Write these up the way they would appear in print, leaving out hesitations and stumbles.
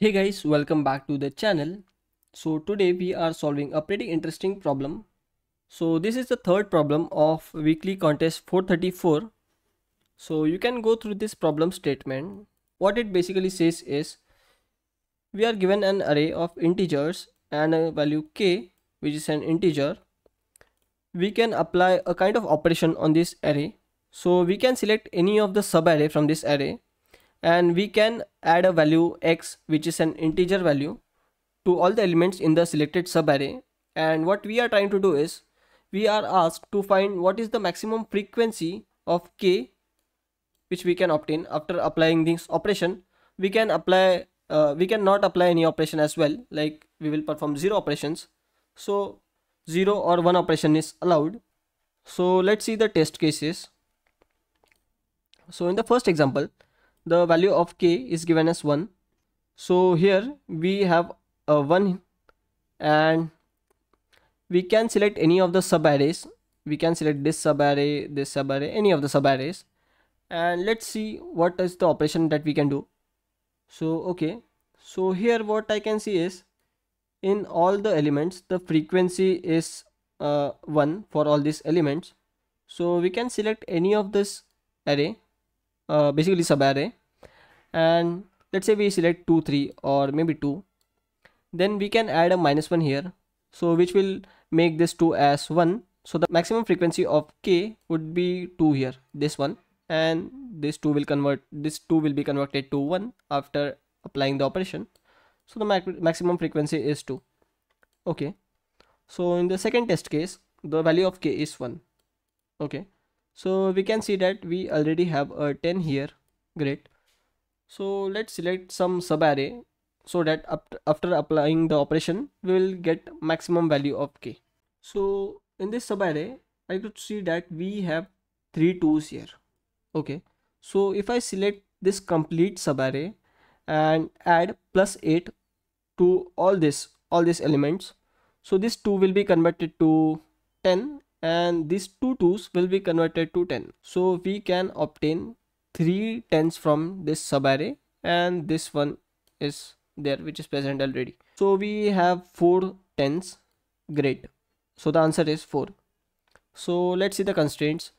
Hey guys, welcome back to the channel. So today we are solving a pretty interesting problem. So this is the third problem of weekly contest 434. So you can go through this problem statement. What it basically says is we are given an array of integers and a value k, which is an integer. We can apply a kind of operation on this array. So we can select any of the subarray from this array, and we can add a value x, which is an integer value, to all the elements in the selected subarray. And what we are trying to do is we are asked to find what is the maximum frequency of k, which we can obtain after applying this operation. We can apply we cannot apply any operation as well, like we will perform zero operations. So 0 or 1 operation is allowed. So let's see the test cases. So in the first example, the value of k is given as 1. So here we have a 1, and we can select any of the subarrays. We can select this subarray, any of the subarrays, and let's see what is the operation that we can do. So okay, so here what I can see is in all the elements the frequency is 1 for all these elements. So we can select any of this array, basically subarray, and let's say we select 2, 3 or maybe 2. Then we can add a -1 here, so which will make this 2 as 1. So the maximum frequency of k would be 2 here, this one, and this 2 will be converted to 1 after applying the operation. So the maximum frequency is 2. Okay, so in the second test case the value of k is 1. Okay, so we can see that we already have a 10 here. Great. So let's select some subarray so that after applying the operation we will get maximum value of k. So in this subarray I could see that we have 3 2s here. Okay, so if I select this complete subarray and add +8 to all these elements, so this 2 will be converted to 10, and these 2 2s will be converted to 10. So we can obtain 3 10s from this subarray, and this one is there, which is present already. So we have 4 10s. Great. So the answer is 4. So let's see the constraints.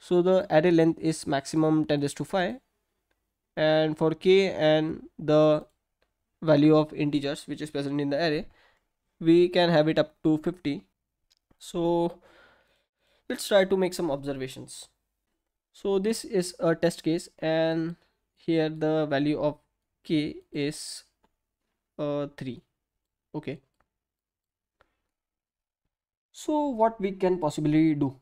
So the array length is maximum 10⁵, and for k and the value of integers which is present in the array, we can have it up to 50. So let's try to make some observations. So this is a test case, and here the value of k is 3. Okay, so what we can possibly do?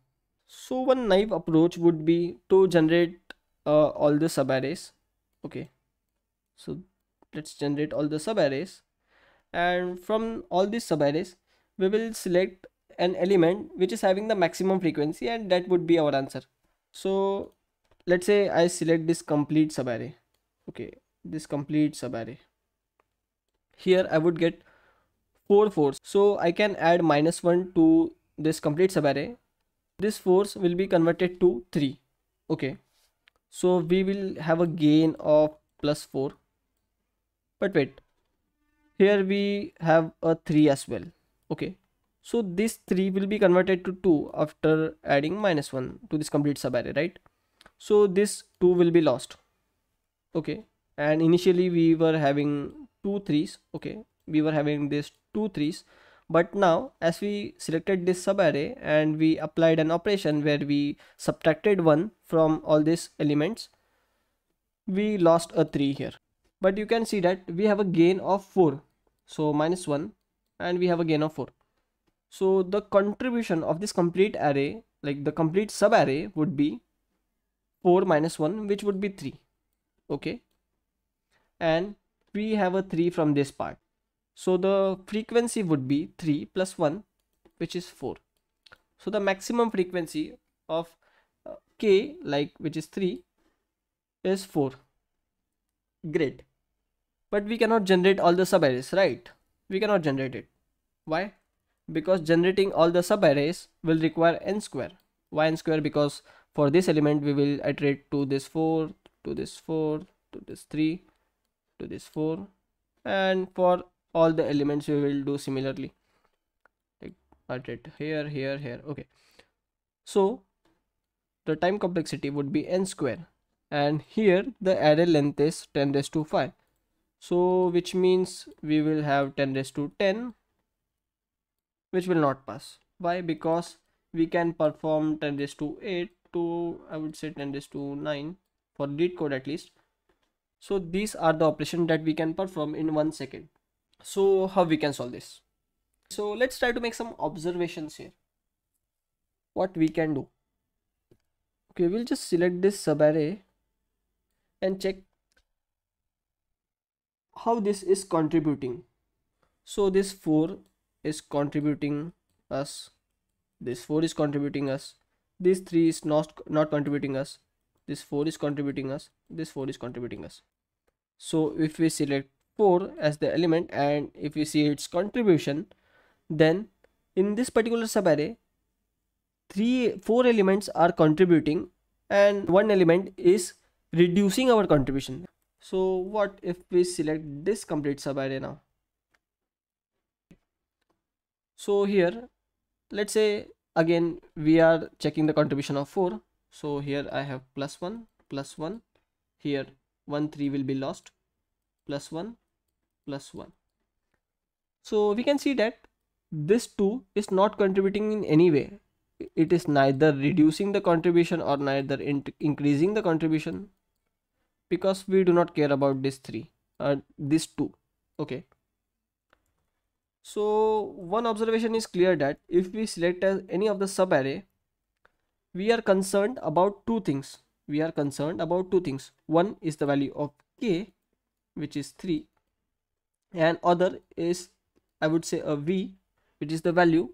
So one naive approach would be to generate all the subarrays. Okay, so let's generate all the subarrays, and from all these subarrays we will select an element which is having the maximum frequency, and that would be our answer. So let's say I select this complete subarray. Okay, this complete subarray. Here I would get 4 4s. So I can add -1 to this complete subarray. This 4s will be converted to 3. Okay, so we will have a gain of +4. But wait, here we have a 3 as well. Okay, so this 3 will be converted to 2 after adding -1 to this complete subarray, right? So this 2 will be lost. Okay, and initially we were having 2 3s. Okay, we were having this 2 3s, but now as we selected this subarray and we applied an operation where we subtracted 1 from all these elements, we lost a 3 here. But you can see that we have a gain of 4. So -1, and we have a gain of 4. So the contribution of this complete array, like the complete subarray, would be 4 - 1, which would be 3. Okay, and we have a 3 from this part. So the frequency would be 3 + 1, which is 4. So the maximum frequency of k, like, which is 3, is 4. Great. But we cannot generate all the subarrays, right? We cannot generate it. Why? Because generating all the subarrays will require n². Why n²? Because for this element we will iterate to this 4, to this 4, to this 3, to this 4, and for all the elements we will do similarly. At it here. Okay, so the time complexity would be n square, and here the array length is 10 raised to 5, so which means we will have 10 raised to 10, which will not pass. Why? Because we can perform 10 raised to 8 to, I would say, 10 raised to 9 for read code at least. So these are the operations that we can perform in 1 second. So how we can solve this? So let's try to make some observations here. What we can do? Okay, we'll just select this subarray and check how this is contributing. So this 4 is contributing us, this 4 is contributing us, this 3 is not contributing us, this 4 is contributing us, this 4 is contributing us. So if we select 4 as the element and if we see its contribution, then in this particular subarray, 4 elements are contributing and 1 element is reducing our contribution. So what if we select this complete subarray now? So here, let's say again we are checking the contribution of 4. So here I have plus 1, here 1, 3 will be lost, plus 1. So we can see that this 2 is not contributing in any way. It is neither reducing the contribution or neither increasing the contribution, because we do not care about this 3 or this 2. Okay. So one observation is clear that if we select any of the subarray, we are concerned about two things. One is the value of k, which is 3, and other is, I would say, a v, which is the value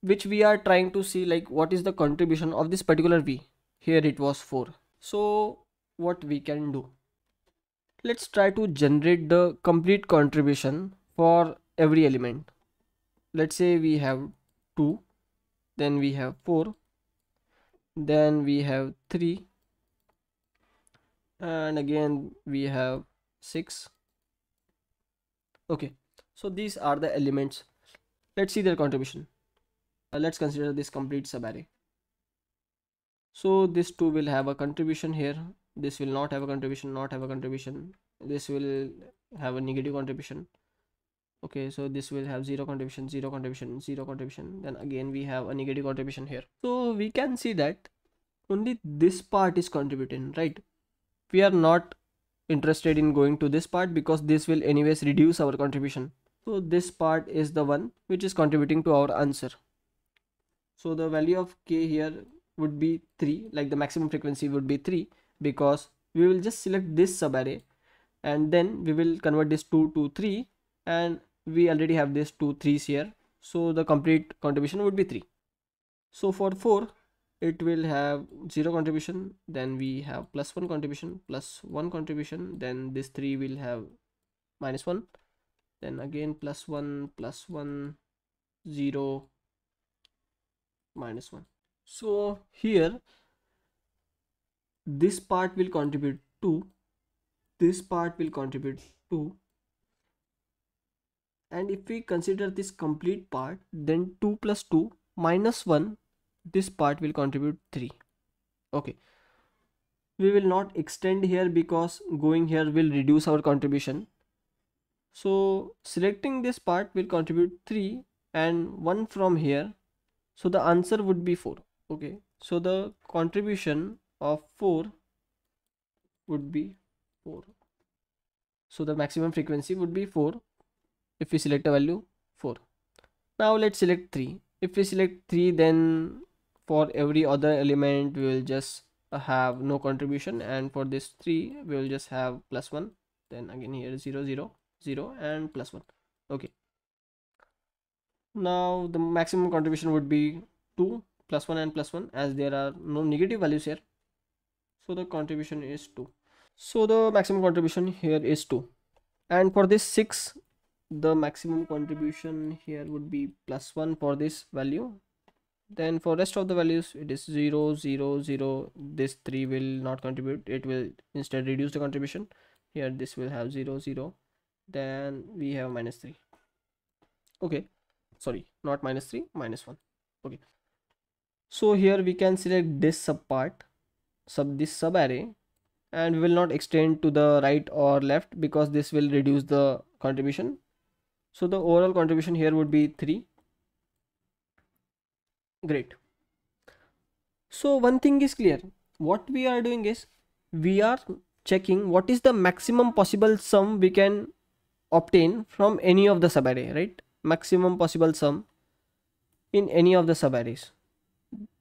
which we are trying to see, like what is the contribution of this particular v. Here it was 4. So what we can do? Let's try to generate the complete contribution for every element. Let's say we have 2, then we have 4, then we have 3, and again we have 6. Okay, so these are the elements. Let's see their contribution. Let's consider this complete subarray. So this 2 will have a contribution here, this will not have a contribution, this will have a negative contribution. Okay, so this will have 0 contribution, 0 contribution, 0 contribution, then again we have a negative contribution here. So we can see that only this part is contributing, right? We are not interested in going to this part because this will anyways reduce our contribution. So this part is the one which is contributing to our answer. So the value of k here would be 3, like the maximum frequency would be 3, because we will just select this subarray and then we will convert this 2 to 3, and we already have this 2 3s here, so the complete contribution would be 3. So for 4 it will have 0 contribution, then we have plus 1 contribution, then this 3 will have -1, then again plus 1 plus 1 0 minus 1. So here this part will contribute 2, this part will contribute 2, and if we consider this complete part, then 2 plus 2 minus 1, this part will contribute 3. Okay, we will not extend here because going here will reduce our contribution. So selecting this part will contribute 3 and 1 from here, so the answer would be 4. Okay, so the contribution of 4 would be 4. So the maximum frequency would be 4 if we select a value 4. Now let's select 3. If we select 3, then for every other element we will just have no contribution, and for this 3 we will just have plus 1, then again here 0 0 0 and plus 1. Okay, now the maximum contribution would be 2, plus 1 and plus 1, as there are no negative values here. So the contribution is 2. So the maximum contribution here is 2, and for this 6 the maximum contribution here would be plus 1 for this value. Then for rest of the values it is 0 0 0. This 3 will not contribute, it will instead reduce the contribution. Here this will have 0 0 Then we have -3. Okay, sorry, not -3, -1. Okay, so here we can select this subpart, this subarray, and we will not extend to the right or left because this will reduce the contribution. So the overall contribution here would be 3. Great. So one thing is clear. What we are doing is we are checking what is the maximum possible sum we can obtain from any of the subarray, right? Maximum possible sum in any of the subarrays.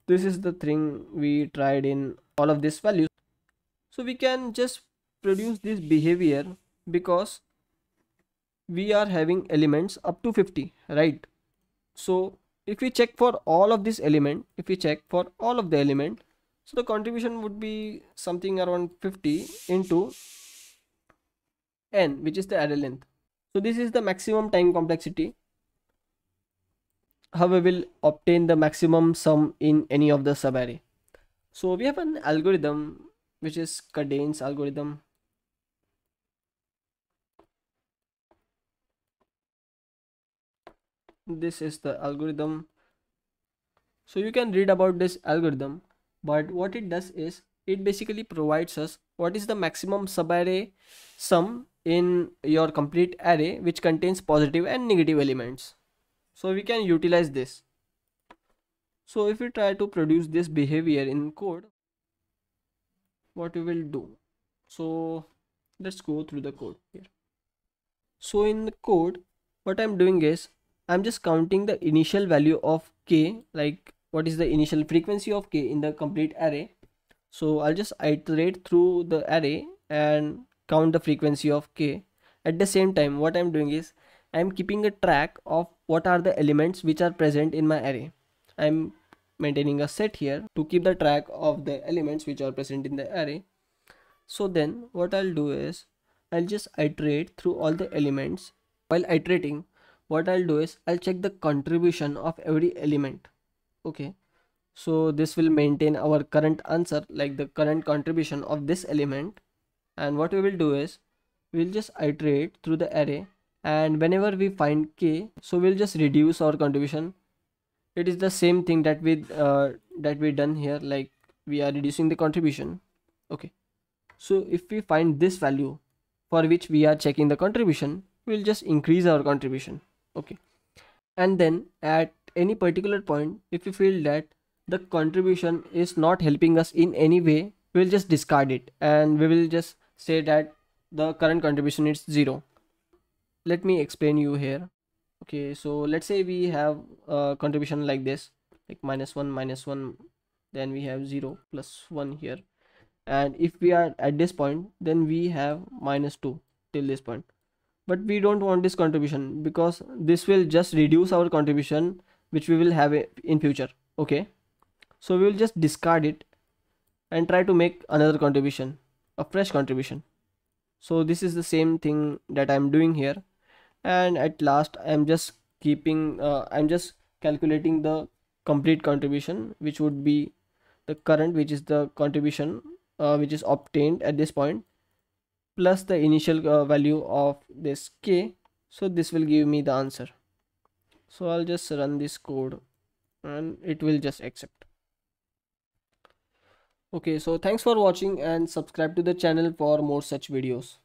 This is the thing we tried in all of these values. So we can just produce this behavior because we are having elements up to 50, right? So if we check for all of this element, so the contribution would be something around 50 into n, which is the array length. So this is the maximum time complexity. How we will obtain the maximum sum in any of the subarray. So we have an algorithm which is Kadane's algorithm. This is the algorithm. So you can read about this algorithm, but what it does is it basically provides us what is the maximum subarray sum in your complete array which contains positive and negative elements. So we can utilize this. So if we try to produce this behavior in code, what we will do? So let's go through the code here. So in the code, what I'm doing is I'm just counting the initial value of k, like what is the initial frequency of k in the complete array. So I'll just iterate through the array and count the frequency of k. At the same time, what I'm doing is I'm keeping a track of what are the elements which are present in my array. I'm maintaining a set here to keep the track of the elements which are present in the array. So then what I'll do is I'll just iterate through all the elements. While iterating, what I'll do is I'll check the contribution of every element. Okay, so this will maintain our current answer, like the current contribution of this element. And what we will do is we'll just iterate through the array, and whenever we find k, so we'll just reduce our contribution. It is the same thing that we done here, like we are reducing the contribution. Okay, so if we find this value for which we are checking the contribution, we'll just increase our contribution. Okay, and then at any particular point, if we feel that the contribution is not helping us in any way, we'll just discard it and we will just say that the current contribution is 0. Let me explain you here. Okay, so let's say we have a contribution like this, like -1, -1, then we have 0, +1 here, and if we are at this point, then we have -2 till this point. But we don't want this contribution because this will just reduce our contribution which we will have in future. Okay, so we will just discard it and try to make another contribution, a fresh contribution. So this is the same thing that I'm doing here, and at last I'm just keeping I'm just calculating the complete contribution, which would be the current, which is the contribution which is obtained at this point, plus the initial value of this k. So this will give me the answer. So I'll just run this code and it will just accept. Okay, so thanks for watching and subscribe to the channel for more such videos.